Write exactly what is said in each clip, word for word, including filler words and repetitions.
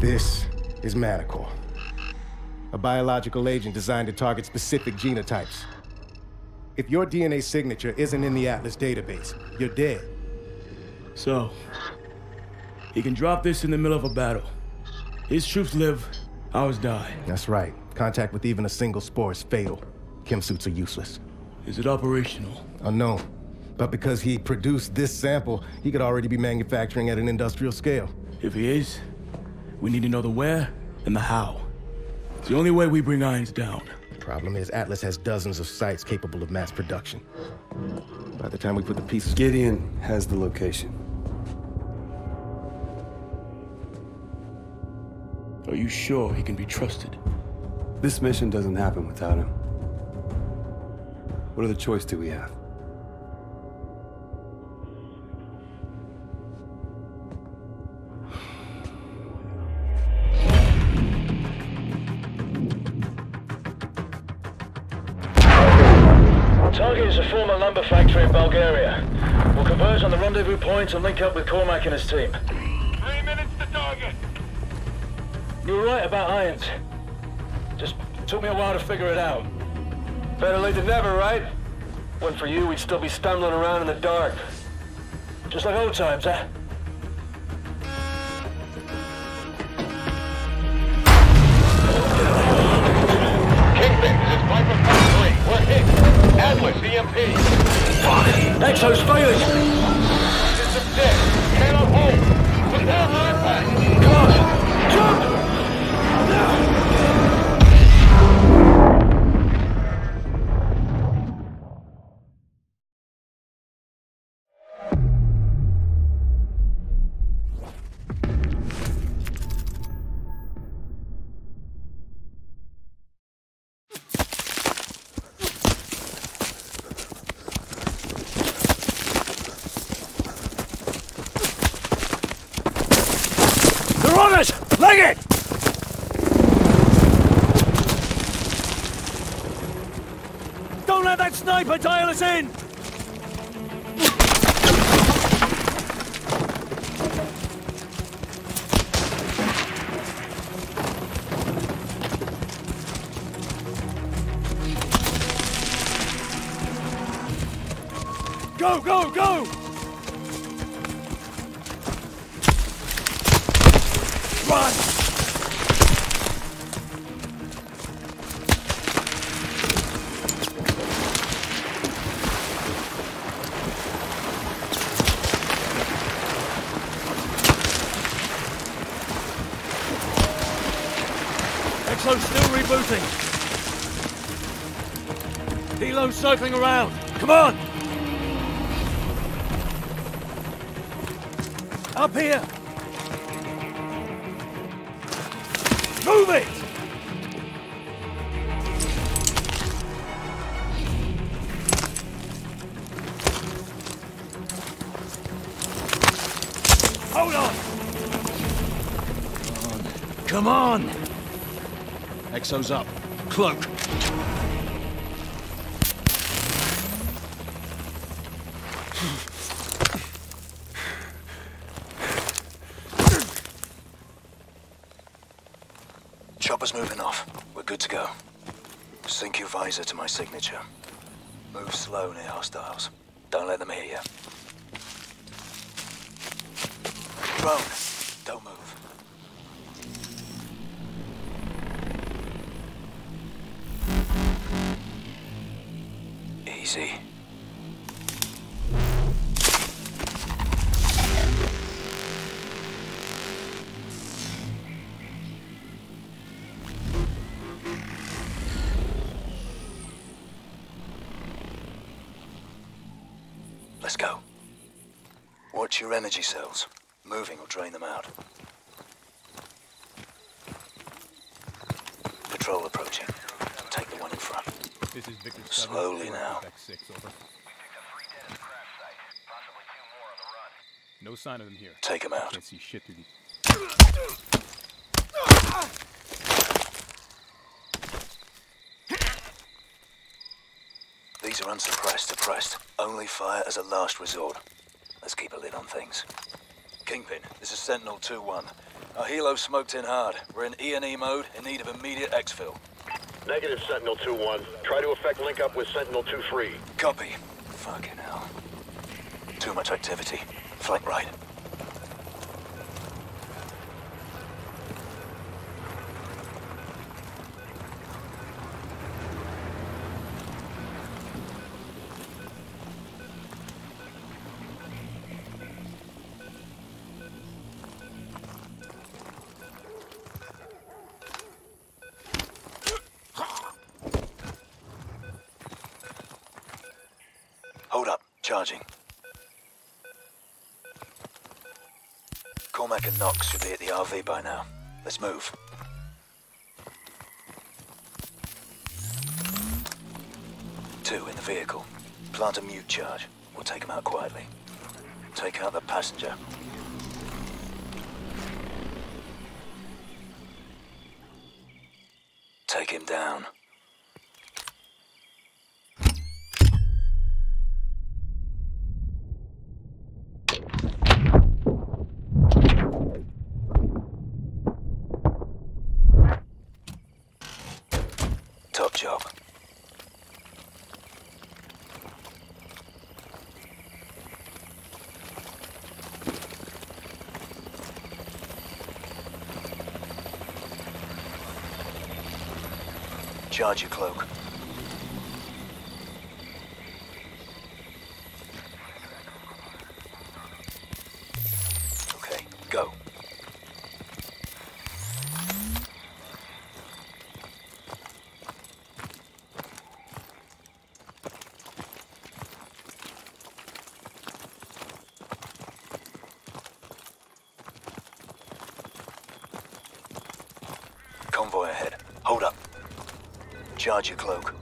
This is Maticore, a biological agent designed to target specific genotypes. If your D N A signature isn't in the Atlas database, you're dead. So, he can drop this in the middle of a battle. His troops live, ours die. That's right. Contact with even a single spore is fatal. Chem suits are useless. Is it operational? Unknown. But because he produced this sample, he could already be manufacturing at an industrial scale. If he is, we need to know the where and the how. It's the only way we bring Irons down. The problem is Atlas has dozens of sites capable of mass production. By the time we put the pieces... Gideon has the location. Are you sure he can be trusted? This mission doesn't happen without him. What other choice do we have? Target is a former lumber factory in Bulgaria. We'll converge on the rendezvous point and link up with Cormac and his team. Three minutes to target! You were right about Irons. Just took me a while to figure it out. Better late than never, right? One for you, we'd still be stumbling around in the dark. Just like old times, huh? Kingpin, this is Viper five three. We're hit. Atlas, E M P. Fuck! EXO's failing! It's a dick. Cannot hold. Prepare for impact. Come on! Jump! Now! Sniper, dial us in! Go, go, go! Run! Delo's circling around. Come on! Up here! Move it! Hold on! Come on! Come on! EXO's up. Cloak. Chopper's moving off. We're good to go. Sync your visor to my signature. Move slow near hostiles. Don't let them hear you. Drone, don't move. Easy. Let's go. Watch your energy cells. Moving will drain them out. Patrol approaching. Take the one in front. This is Victor seven. Slowly now. Six, over. We picked up three dead at the crash site. Possibly two more on the run. No sign of them here. Take them out. Can't see shit through these. These are unsuppressed, suppressed. Only fire as a last resort. Let's keep a lid on things. Kingpin, this is Sentinel two one. Our helo smoked in hard. We're in E and E mode, in need of immediate exfil. Negative, Sentinel two one. Try to effect link up with Sentinel two three. Copy. Fucking hell. Too much activity. Flank right. Charging. Cormac and Knox should be at the R V by now. Let's move. Two in the vehicle. Plant a mute charge. We'll take them out quietly. Take out the passenger. Take him down. Charge your cloak. Okay, go. Convoy ahead. Hold up. Charge your cloak.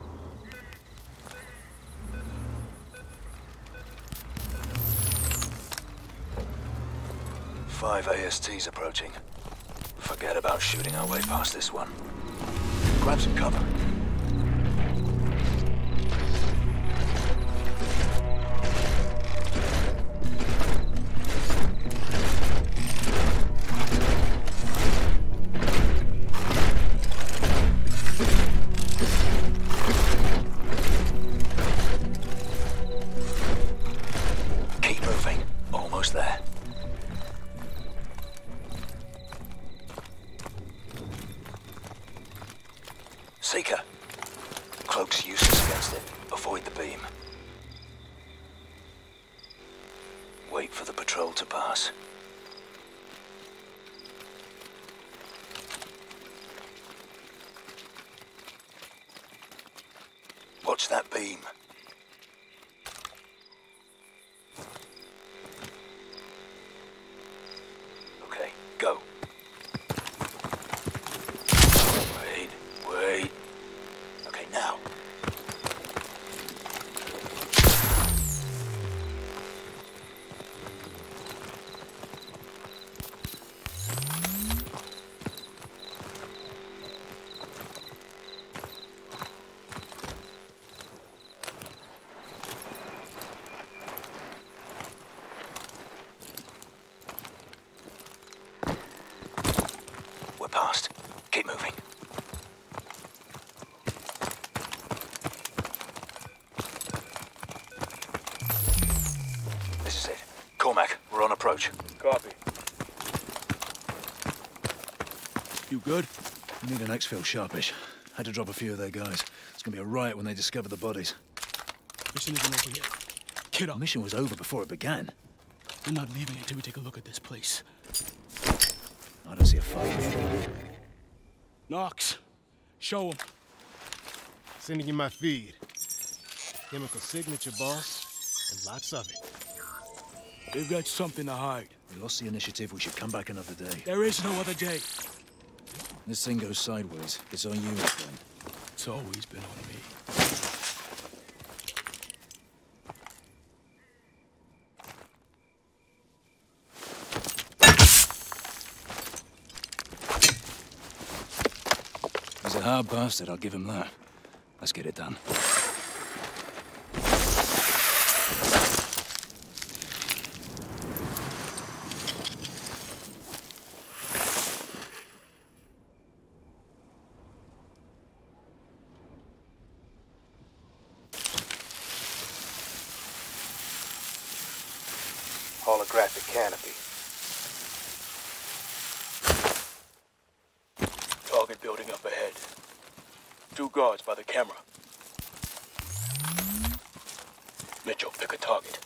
Five A S Ts approaching. Forget about shooting our way past this one. Grab some cover. Seeker. Cloak's useless against it. Avoid the beam. Wait for the patrol to pass. Watch that beam. Okay, go. Past. Keep moving. This is it. Cormac, we're on approach. Copy. You good? We need an exfil sharpish. Had to drop a few of their guys. It's gonna be a riot when they discover the bodies. Mission isn't over yet. Kid up. Mission was over before it began. We're not leaving until we take a look at this place. I don't see a fuck. Knox, show him. Sending you my feed. Chemical signature, boss, and lots of it. They've got something to hide. We lost the initiative. We should come back another day. There is no other day. This thing goes sideways. It's on you, my friend. It's always been on me. He's a hard bastard, I'll give him that. Let's get it done. holographic canopy. Target building up ahead. Two guards by the camera. Mitchell, pick a target.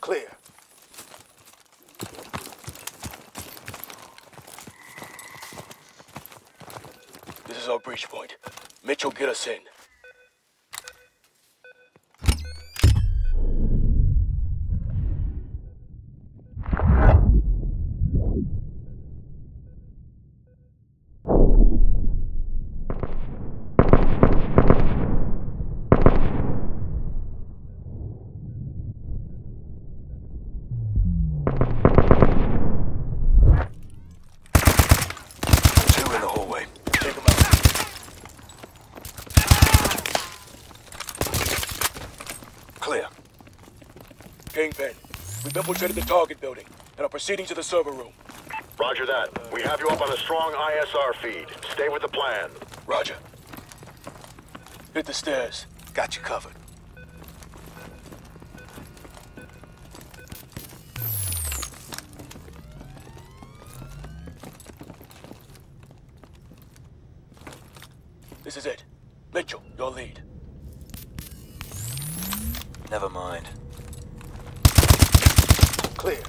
Clear. This is our breach point. Mitchell, get us in. Kingpin, we've infiltrated the target building and are proceeding to the server room. Roger that. We have you up on a strong I S R feed. Stay with the plan. Roger. Hit the stairs. Got you covered. This is it. Mitchell, your lead. Never mind. Clear.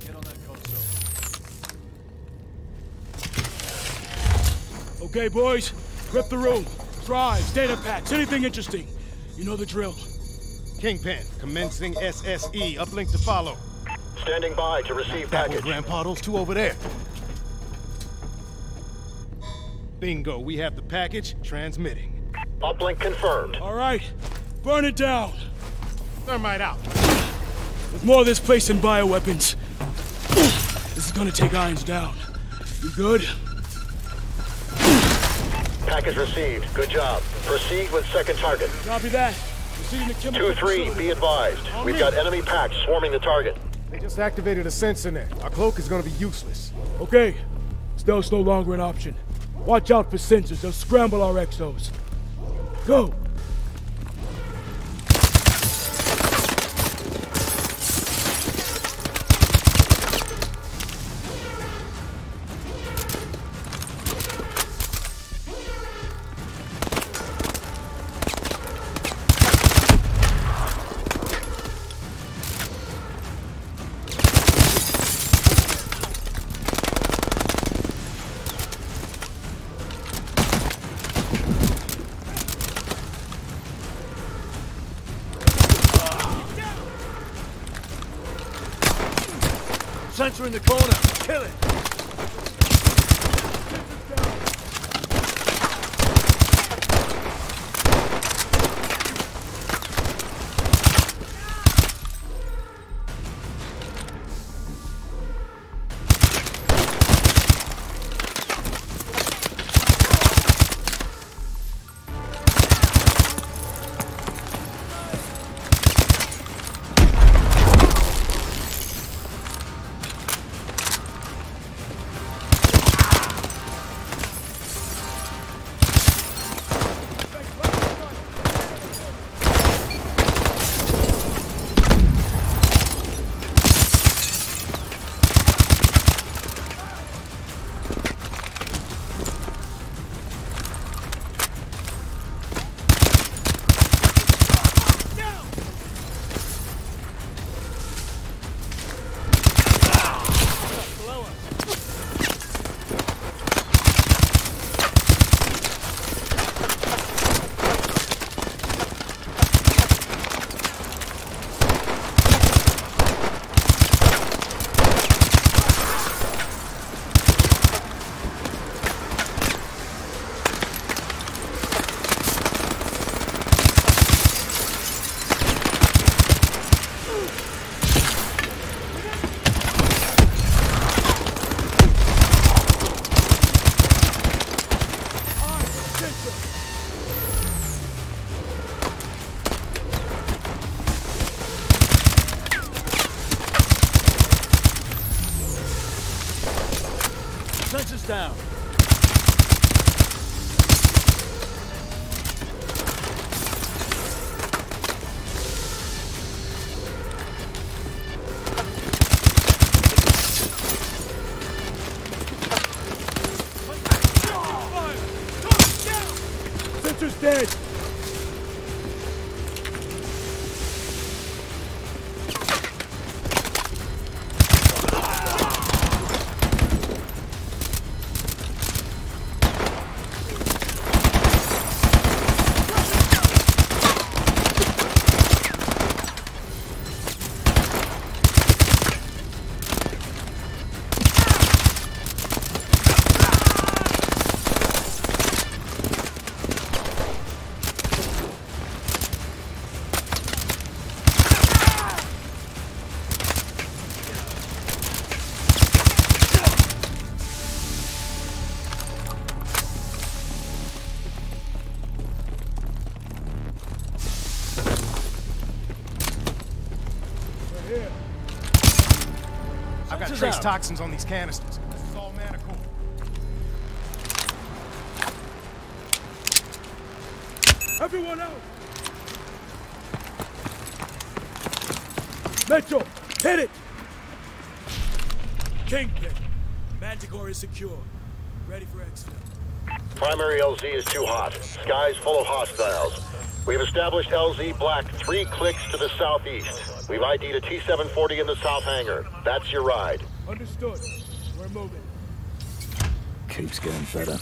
Get on that console. Okay, boys. Grip the room. Drives, data packs, anything interesting. You know the drill. Kingpin, commencing S S E. Uplink to follow. Standing by to receive that package. Grandpa, those two over there. Bingo, we have the package. Transmitting. Uplink confirmed. All right. Burn it down. Thermite out. With more of this place than bioweapons, this is gonna take Irons down. You good? Package received. Good job. Proceed with second target. Copy that. two three, be advised. We've got enemy packs swarming the target. They just activated a sensor net. Our cloak is gonna be useless. Okay. Stealth's no longer an option. Watch out for sensors. They'll scramble our E X Os. Go! Sensor in the corner. Kill it. Down. trace out. Toxins on these canisters. This is all Maticore. Everyone else! Mitchell, hit it! Kingpin, Maticore is secure. Ready for exfil. Primary L Z is too hot. Sky's full of hostiles. We've established L Z Black three clicks to the southeast. We've I D'd a T seven forty in the south hangar. That's your ride. Understood. We're moving. Keeps getting better.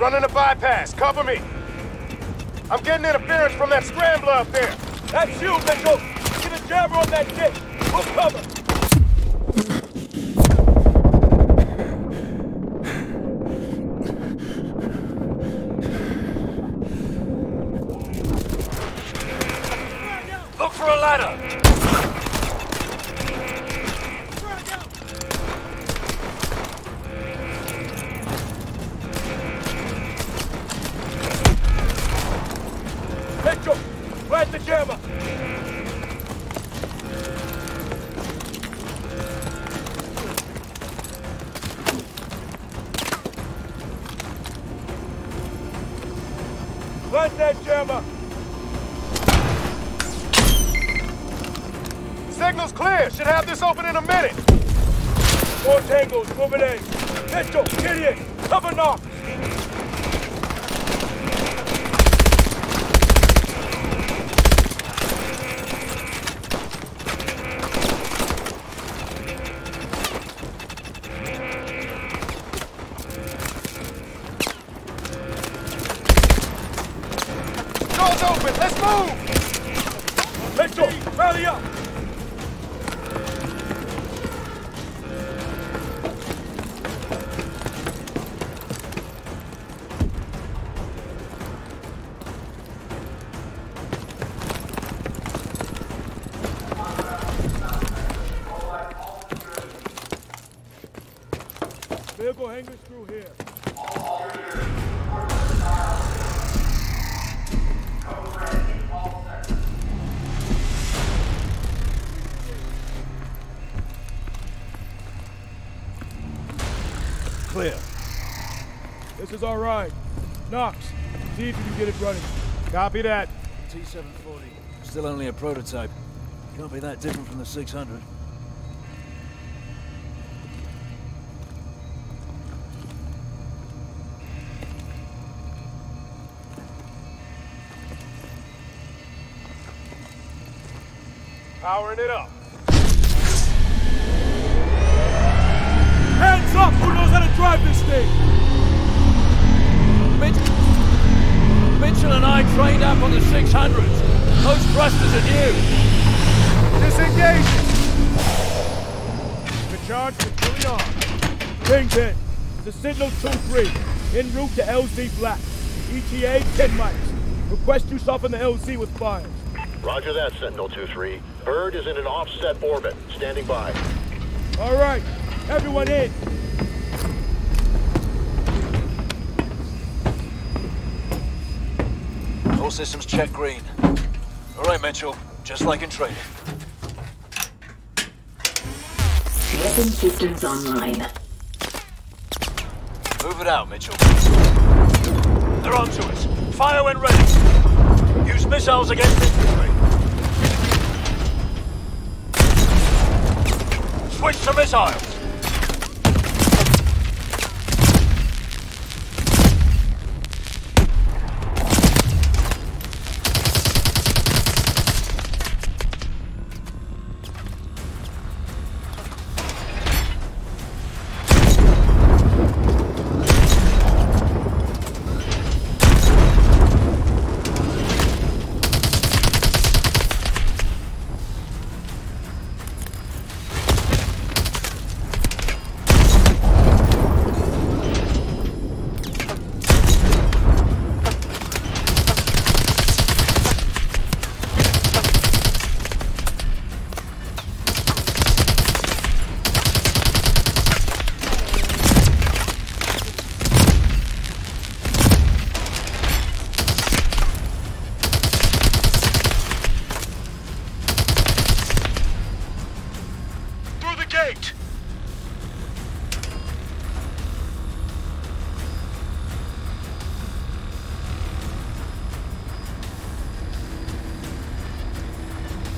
Running a bypass. Cover me. I'm getting interference from that scrambler up there. That's you, Mitchell. Get a jabber on that dick. We'll cover. Look for a ladder. Light that jammer! Signal's clear! Should have this open in a minute! More tangles, moving in. Mitchell, Gideon, cover Knox! Clear. This is all right. Knox, see if you can get it running. Copy that. T seven forty. Still only a prototype. Can't be that different from the six hundred. Powering it up. Hands up! Who knows how to drive this thing? Mitch Mitchell and I trained up on the six hundreds. Those thrusters are new. Disengage! The charge is fully on. Kingpin, the Sentinel two three, en route to L Z Black. E T A ten mics. Request you soften the L Z with fires. Roger that, Sentinel two three. Bird is in an offset orbit. Standing by. All right. Everyone in. All systems check green. All right, Mitchell. Just like in training. Weapon systems online. Move it out, Mitchell. They're onto us. Fire when ready. Use missiles against infantry. Switch to missiles!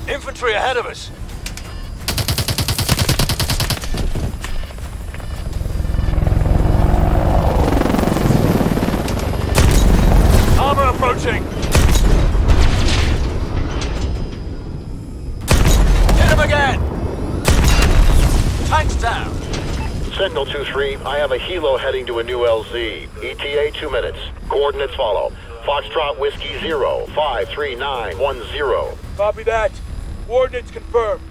Infantry ahead of us. Armor approaching. Hit him again. Tanks down. Sentinel two three, I have a helo heading to a new L Z. E T A two minutes. Coordinates follow. Foxtrot Whiskey zero five three nine one zero. Copy that. Coordinates confirmed.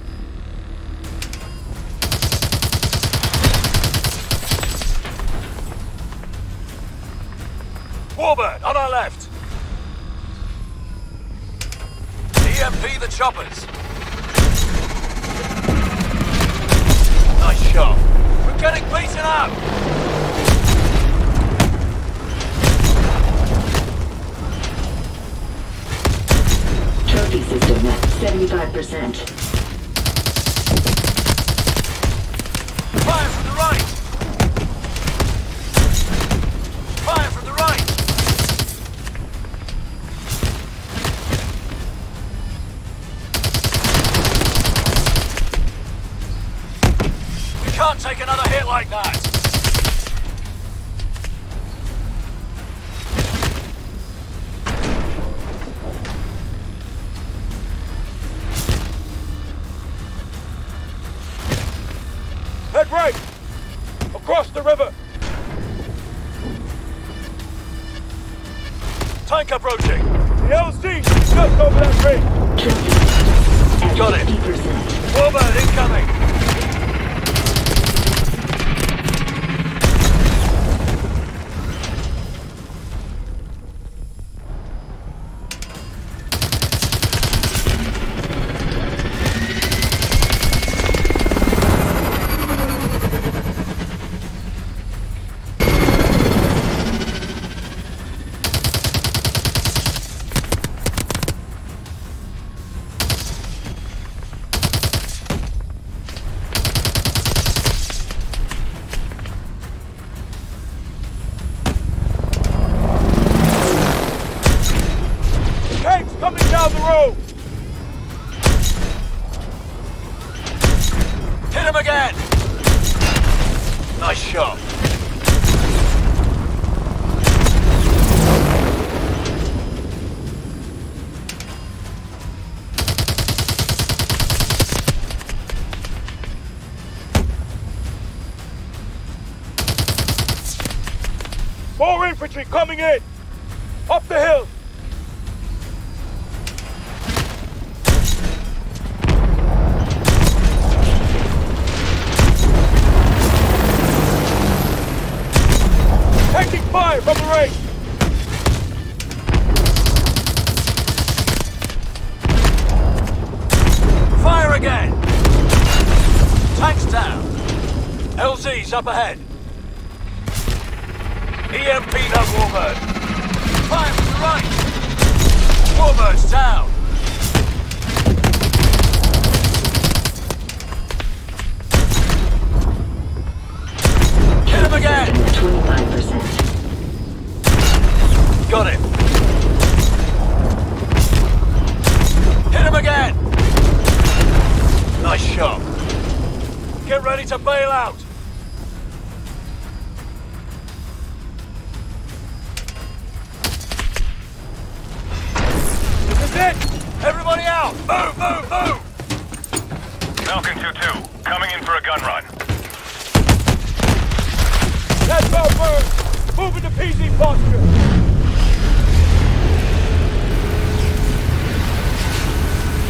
Warbird, on our left. E M P the choppers. Nice shot. We're getting beaten up. Trophy system at seventy-five percent. Fire from the right! Fire from the right! take another hit like that. Head right! Across the river! Tank approaching! The L Z just over that ring! Got it! Warbird incoming! Coming in! Up the hill! Taking fire from the right! Fire again! Tanks down! L Z's up ahead! E M P that Warbird! Fire to the right! Warbird's down! Hit him again! twenty-five percent. Got him! Hit him again! Nice shot! Get ready to bail out! Everybody out! Move, move, move! Falcon two two, coming in for a gun run. That's Warbird! Move into P Z Foster!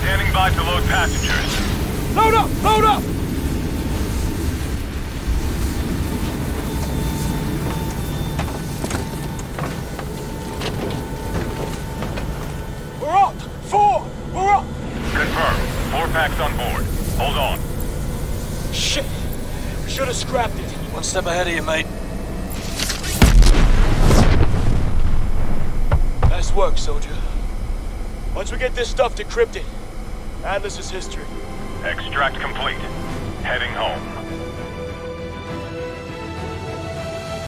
Standing by to load passengers. Load up! Load up! Packs on board. Hold on. Shit! We should have scrapped it. One step ahead of you, mate. Nice work, soldier. Once we get this stuff decrypted, Atlas is history. Extract complete. Heading home.